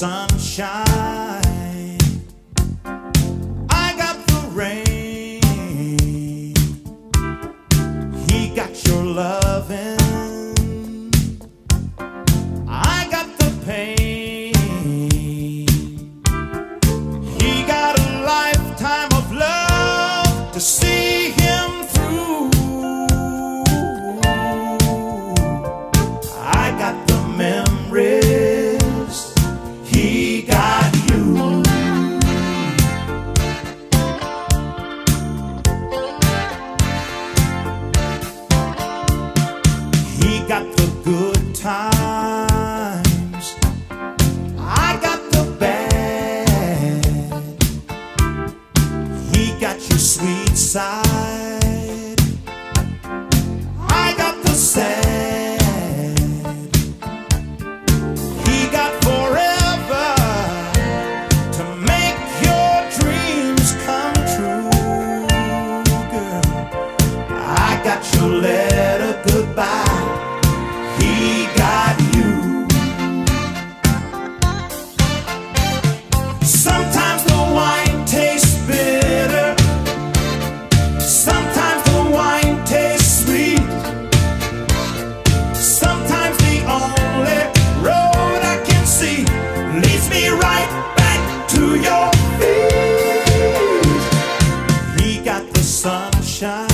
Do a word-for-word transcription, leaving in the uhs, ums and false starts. sunshine, I got the rain, he got your loving, I got the pain, he got a lifetime of love to see him through, I got the memories. Got the good times, I got the bad, he got your sweet side, I got the sad, he got forever to make your dreams come true, girl. I got your letter goodbye. Sometimes the wine tastes bitter, sometimes the wine tastes sweet, sometimes the only road I can see leads me right back to your feet. He got the sunshine.